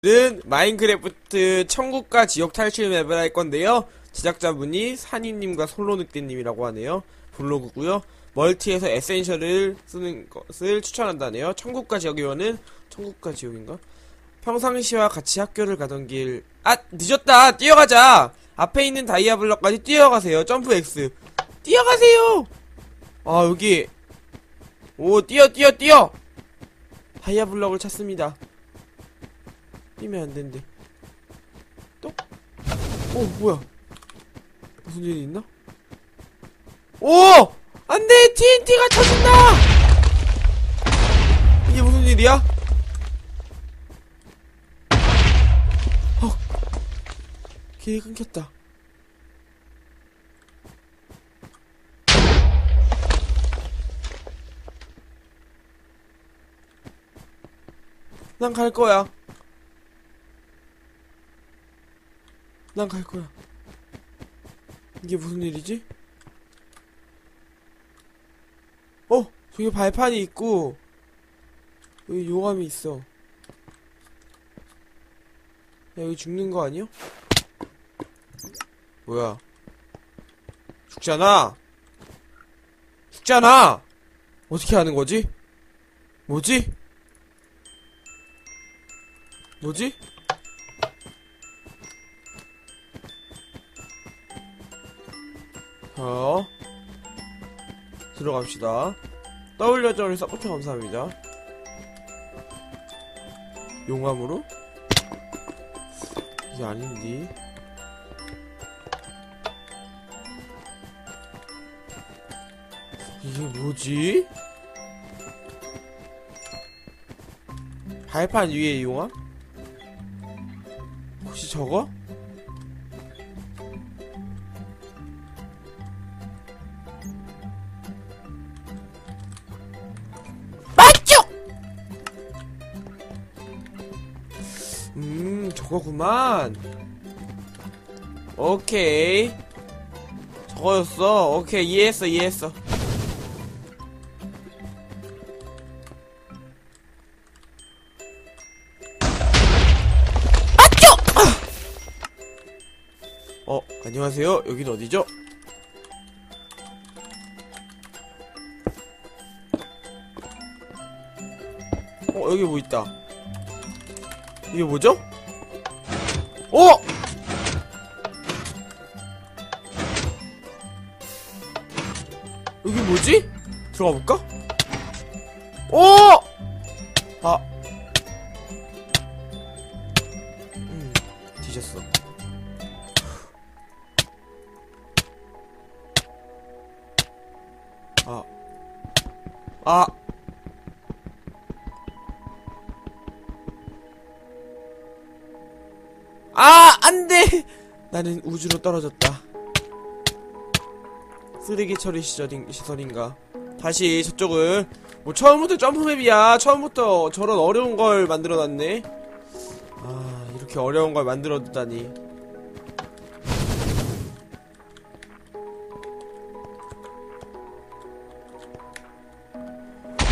는 마인크래프트 천국과 지옥 탈출 맵을 할 건데요. 제작자분이 산이님과 솔로늑대님이라고 하네요. 블로그고요. 멀티에서 에센셜을 쓰는 것을 추천한다네요. 천국과 지옥의 원은 천국과 지옥인가? 평상시와 같이 학교를 가던 길. 아! 늦었다! 뛰어가자! 앞에 있는 다이아블럭까지 뛰어가세요. 점프 X. 뛰어가세요! 아, 여기. 오, 뛰어! 다이아블럭을 찾습니다. 뛰면 안 된대. 똑? 오, 뭐야? 무슨 일이 있나? 오! 안 돼! TNT가 터진다! 이게 무슨 일이야? 헉! 길이 끊겼다. 난 갈 거야. 난 갈 거야. 이게 무슨 일이지? 어! 저기 발판이 있고 여기 요감이 있어. 야, 여기 죽는 거 아니야? 뭐야? 죽잖아! 죽잖아! 어떻게 하는 거지? 뭐지? 자, 들어갑시다. WWW 서포트 감사합니다. 용암으로? 이게 아닌디. 이게 뭐지? 발판 위에 용암? 혹시 저거? 저거구만. 오케이, 저거였어. 오케이, 이해했어. 맞죠? 안녕하세요. 여긴 어디죠? 여기 뭐 있다. 이게 뭐죠? 오! 여기 뭐지? 들어가볼까? 오! 아. 뒤졌어. 안돼! 나는 우주로 떨어졌다. 쓰레기 처리 시설인가? 다시 저쪽을. 뭐 처음부터 점프맵이야. 처음부터 저런 어려운 걸 만들어놨네. 아, 이렇게 어려운 걸 만들어두다니.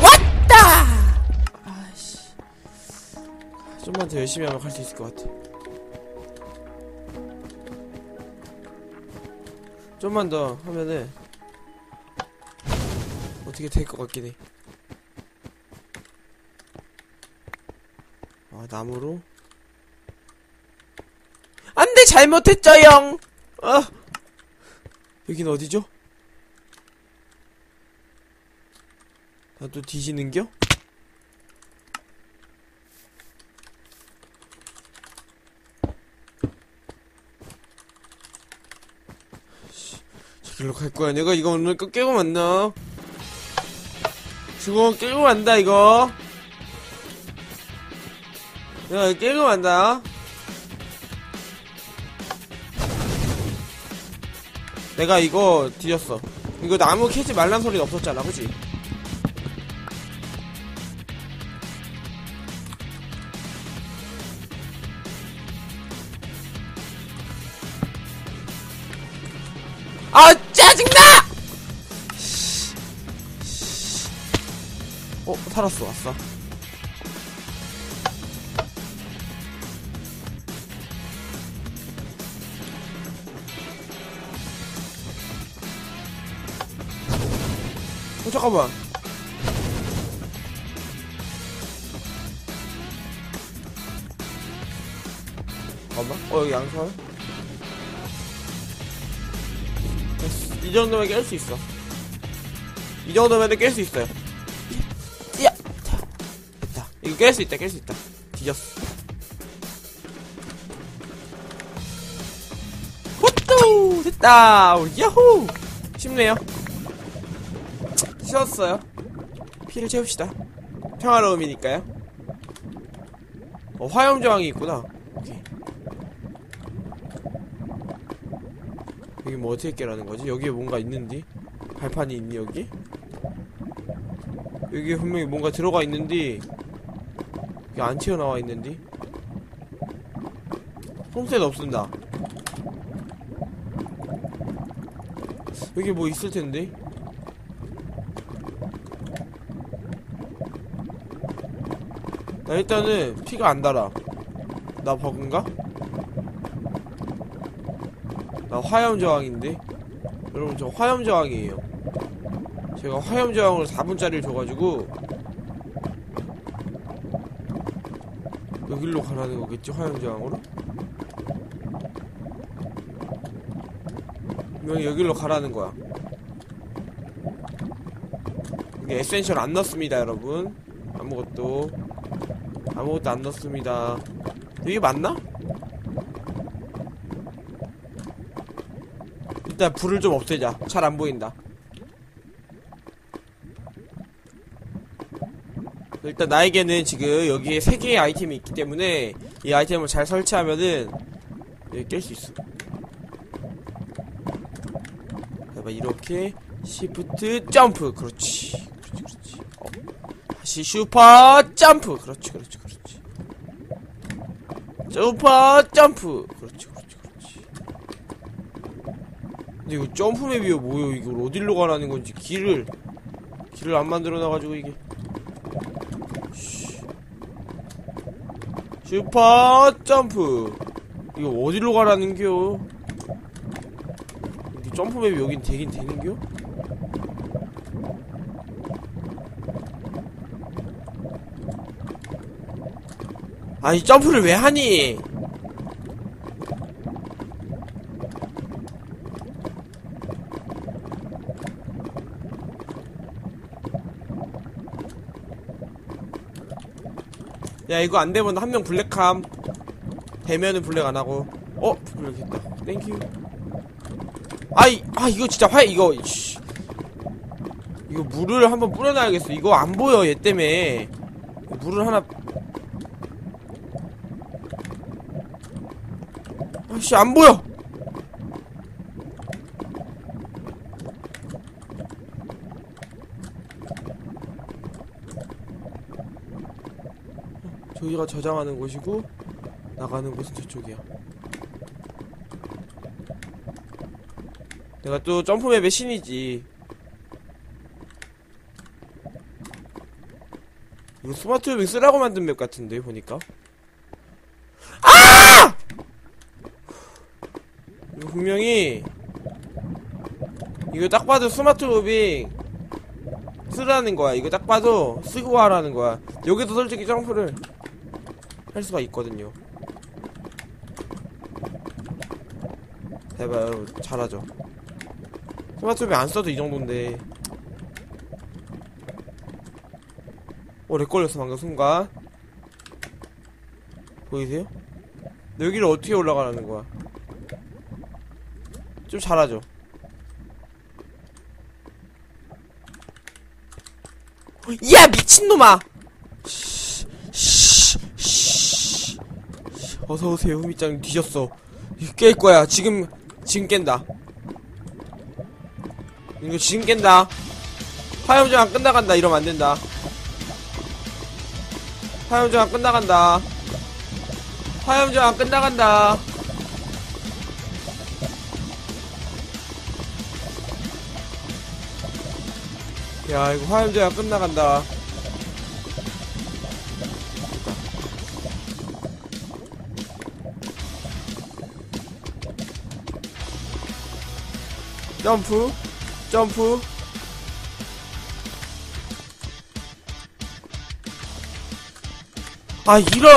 왔다! 아씨. 좀만 더 열심히 하면 갈 수 있을 것 같아. 좀만 더 하면은 어떻게 될 것 같긴 해. 아, 나무로? 안 돼! 잘못했죠, 영! 아! 여긴 어디죠? 나 또 뒤지는겨? 길로 갈거야. 내가 이거 오늘 깨고 만나. 죽어. 깨고 만다. 이거 내가 깨고 만다. 내가 이거 뒤졌어. 이거 나무 캐지 말란 소리는 없었잖아, 그치? 아, 짜증나! 살았어. 왔어. 잠깐만. 잠깐만. 여기 양손. 이 정도면 깰 수 있어. 이 정도면 깰 수 있어요. 야, 됐다. 이거 깰 수 있다, 깰 수 있다. 뒤졌어. 호또 됐다. 야호. 쉽네요. 쉬웠어요. 피를 채웁시다. 평화로움이니까요. 화염 저항이 있구나. 오케이. 여기 뭐 어떻게 깨라는 거지? 여기에 뭔가 있는디? 발판이 있니 여기? 여기에 분명히 뭔가 들어가 있는디? 여기 안 튀어나와 있는디? 홈셋 없습니다. 여기 뭐 있을 텐데? 나 일단은 피가 안 달아. 나 버그인가? 나 화염 저항인데? 여러분 저 화염 저항이에요. 제가 화염 저항으로 4분짜리를 줘가지고 여길로 가라는 거겠지? 화염 저항으로? 여기로 가라는 거야. 여기 에센셜 안 넣습니다, 여러분. 아무것도 안 넣습니다. 이게 맞나? 일단 불을 좀 없애자. 잘 안 보인다. 일단 나에게는 지금 여기에 3개의 아이템이 있기 때문에 이 아이템을 잘 설치하면은 여기 깰 수 있어. 이렇게 시프트 점프. 그렇지. 다시 슈퍼 점프. 그렇지. 슈퍼 점프. 그렇지. 근데 이거 점프맵이요 뭐요? 이걸 어디로 가라는 건지 길을 안 만들어놔가지고 이게 슈퍼 점프. 이거 어디로 가라는겨? 점프맵이 여긴 되긴 되는겨? 아니 점프를 왜 하니? 야 이거 안되면 한 명 블랙함. 되면은 블랙 안하고. 어? 블랙 됐다. 땡큐. 이거 진짜 이거, 씨. 이거 물을 한번 뿌려놔야겠어. 이거 안 보여, 얘 때문에. 물을 하나. 아씨, 안 보여! 저기가 저장하는 곳이고, 나가는 곳은 저쪽이야. 내가 또 점프맵의 신이지. 이거 스마트 무빙 쓰라고 만든 맵 같은데 보니까. 아! 이거 분명히 이거 딱 봐도 스마트 무빙 쓰라는 거야. 이거 딱 봐도 쓰고 하라는 거야. 여기도 솔직히 점프를 할 수가 있거든요. 대박 여러분 잘하죠. 스마트 무빙 안 써도 이 정도인데. 렉 걸렸어 방금 순간. 보이세요? 여기를 어떻게 올라가라는 거야? 좀 잘하죠. 야 미친놈아! 어서오세요 후미짱. 뒤졌어. 깰 거야. 지금 깬다. 이거 지금 깬다. 화염저항 끝나간다. 이러면 안 된다. 화염저항 끝나간다. 화염저항 끝나간다. 야, 이거 화염저항 끝나간다. 점프. 아, 이런?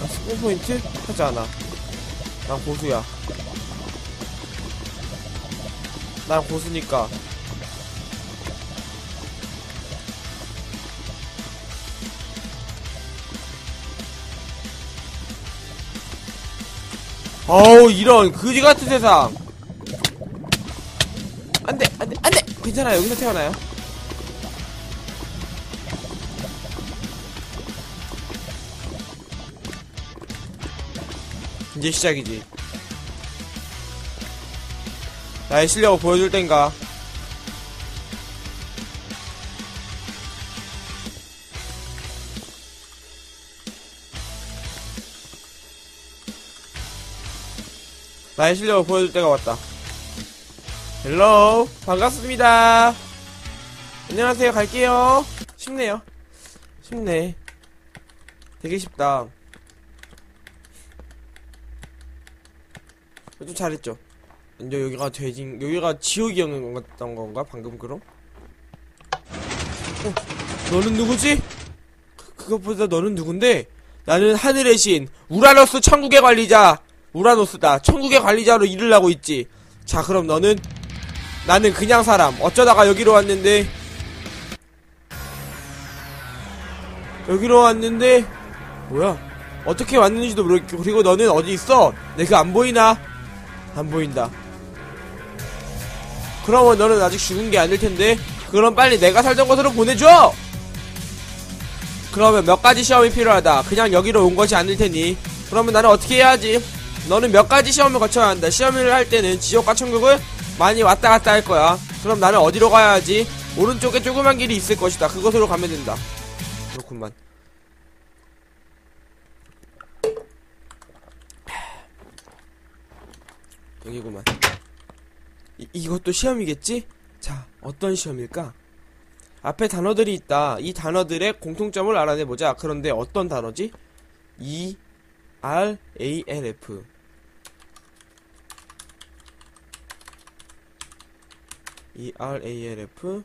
아, 15포인트? 하지 않아. 난 고수야. 난 고수니까. 어우, 이런 그지같은 세상. 안돼 안돼 안돼. 괜찮아요. 여기서 태어나요. 이제 시작이지. 나의 실력을 보여줄 땐가. 나의 실력을 보여줄 때가 왔다. 헬로우, 반갑습니다. 안녕하세요. 갈게요. 쉽네요. 쉽네. 되게 쉽다. 좀 잘했죠? 근데 여기가 돼지, 여기가 지옥이었던 건가? 방금 그럼? 너는 누구지? 그것보다 너는 누군데? 나는 하늘의 신 우라노스 천국의 관리자 우라노스다. 천국의 관리자로 일을 하고 있지. 자, 그럼 너는? 나는 그냥 사람. 어쩌다가 여기로 왔는데, 뭐야? 어떻게 왔는지도 모르겠고. 그리고 너는 어디 있어? 내가 안 보이나? 안 보인다. 그러면 너는 아직 죽은 게 아닐 텐데. 그럼 빨리 내가 살던 곳으로 보내줘! 그러면 몇 가지 시험이 필요하다. 그냥 여기로 온 것이 아닐 테니. 그러면 나는 어떻게 해야 하지? 너는 몇 가지 시험을 거쳐야 한다. 시험을 할 때는 지옥과 천국을 많이 왔다 갔다 할 거야. 그럼 나는 어디로 가야 하지? 오른쪽에 조그만 길이 있을 것이다. 그것으로 가면 된다. 그렇구만. 여기구만. 이것도 시험이겠지? 자, 어떤 시험일까? 앞에 단어들이 있다. 이 단어들의 공통점을 알아내보자. 그런데 어떤 단어지? E, R, A, L, F. E, R, A, L, F.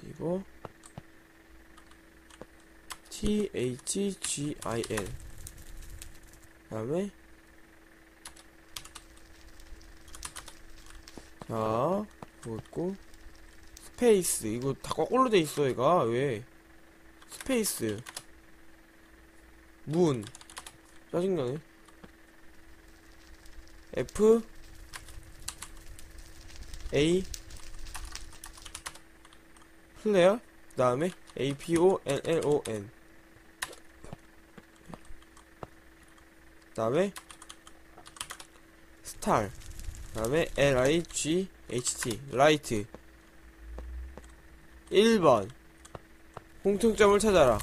그리고 THGIL. 그 다음에 자, 뭐였고, 스페이스. 이거 다 거꾸로 돼있어. 얘가 왜 스페이스 문. 짜증나네. F A 플레이어. 그 다음에 APOLLON. 다음에 스타, 다음에 LIGHT, 라이트. 1번 공통점을 찾아라.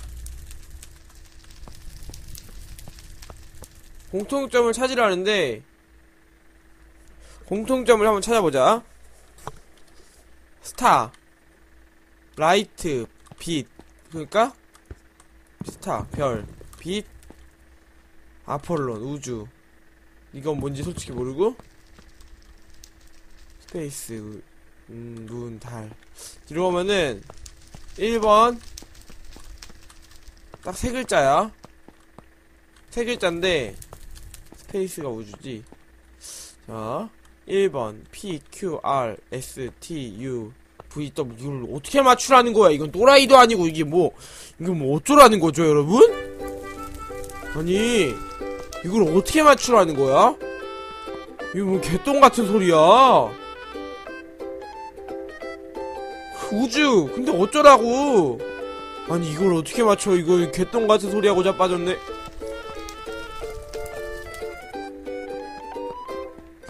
공통점을 찾으라는데, 공통점을 한번 찾아보자. 스타, 라이트, 빛. 그러니까 스타, 별, 빛, 아폴론, 우주. 이건 뭔지 솔직히 모르고. 스페이스, 눈, 달. 뒤로 보면은 1번 딱 세 글자야. 세 글자인데 스페이스가 우주지. 자, 1번 P, Q, R, S, T, U, V, W. 이걸 어떻게 맞추라는 거야? 이건 또라이도 아니고. 이게 뭐, 이건 뭐 어쩌라는 거죠, 여러분? 아니, 이걸 어떻게 맞추라는 거야? 이거 뭐 개똥 같은 소리야. 우주. 근데 어쩌라고? 아니, 이걸 어떻게 맞춰? 이거 개똥 같은 소리하고 자빠졌네.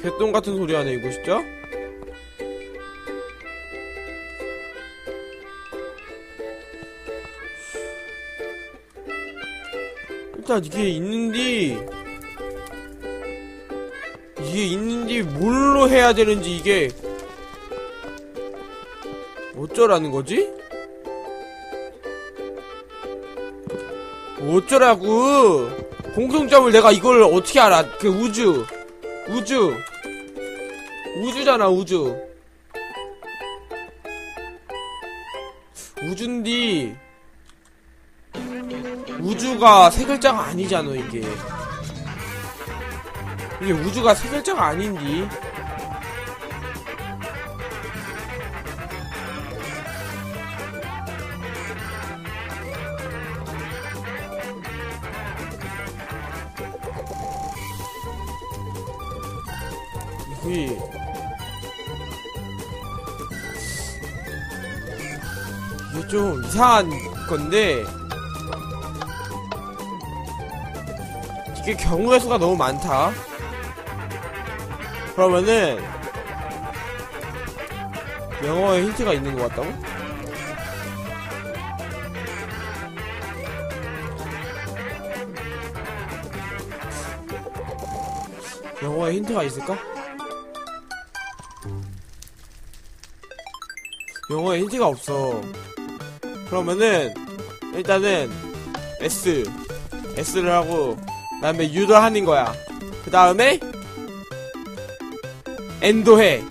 개똥 같은 소리 하네, 이거 진짜. 일단 이게 있는지, 뭘로 해야 되는지, 이게 어쩌라는 거지? 어쩌라고. 공통점을 내가 이걸 어떻게 알아. 그 우주잖아. 우주인데 우주가 세 글자가 아니잖아. 이게 우주가 세 글자가 아닌디. 이게 좀 이상한 건데, 이게 경우의 수가 너무 많다. 그러면은 영어에 힌트가 있는 것 같다고? 영어에 힌트가 있을까? 영어에 힌트가 없어. 그러면은 일단은 S를 하고 그 다음에 U를 하는 거야. 그 다음에 N도 해.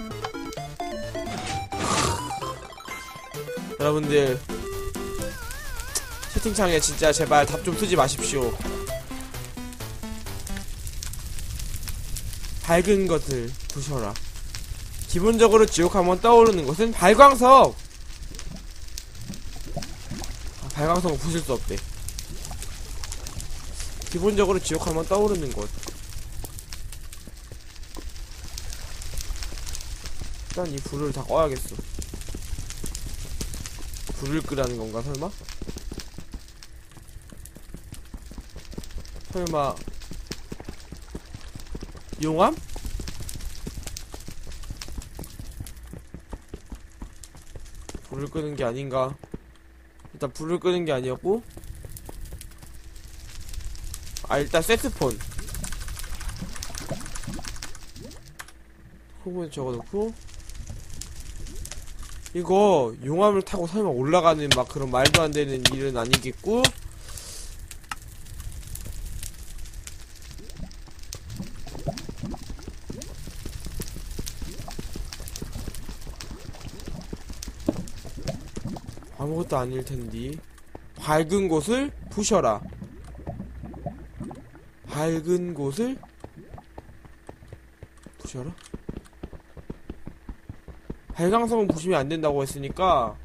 여러분들 채팅창에 진짜 제발 답 좀 쓰지 마십시오. 밝은 것들 부셔라. 기본적으로 지옥하면 떠오르는 것은 발광석! 아, 발광석은 부실 수 없대. 기본적으로 지옥하면 떠오르는 것. 일단 이 불을 다 꺼야겠어. 불을 끄라는 건가, 설마? 설마 용암? 불을 끄는 게 아닌가. 일단 불을 끄는 게 아니었고, 아 일단 색스폰 후보에 적어놓고, 이거 용암을 타고 설마 올라가는 막 그런 말도 안 되는 일은 아니겠고. 아무것도 아닐텐디. 밝은 곳을 부셔라. 밝은 곳을 부셔라? 발광석은 부시면 안된다고 했으니까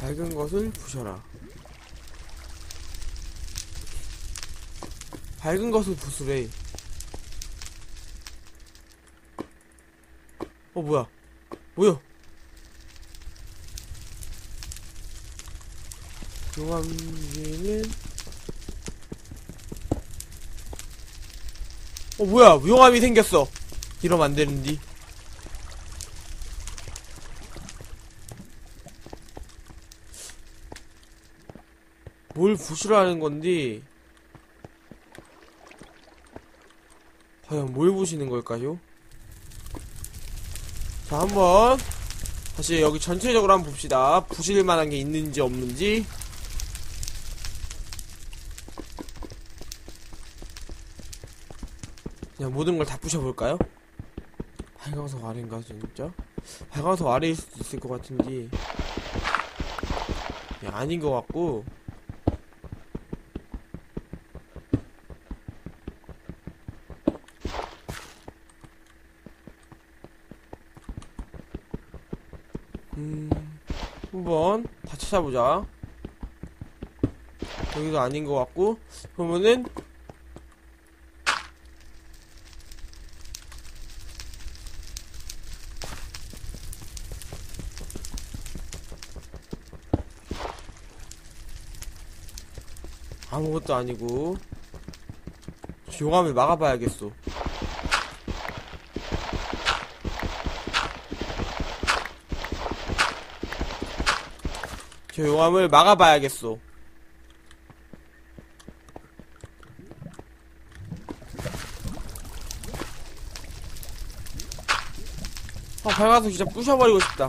밝은 것을 부셔라. 밝은 것을 부수래. 어 뭐야? 뭐야? 용암 위에는, 어 뭐야? 용암이 생겼어. 이러면 안 되는디. 뭘 부수라는 건디? 과연 뭘 보시는 걸까요? 자, 한번 다시 여기 전체적으로 한번 봅시다. 부실만한 게 있는지 없는지. 그냥 모든 걸 다 부셔볼까요? 발광석 아래인가 진짜? 발광석 아래일 수도 있을 것 같은데 아닌 것 같고. 한번 다 찾아보자. 여기도 아닌 것 같고. 그러면은 아무것도 아니고 용암을 막아봐야겠어. 저 용암을 막아봐야겠소. 아, 밝아서 진짜 부셔버리고 싶다.